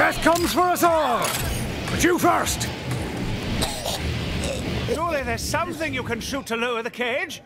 Death comes for us all! But you first! Surely there's something you can shoot to lower the cage?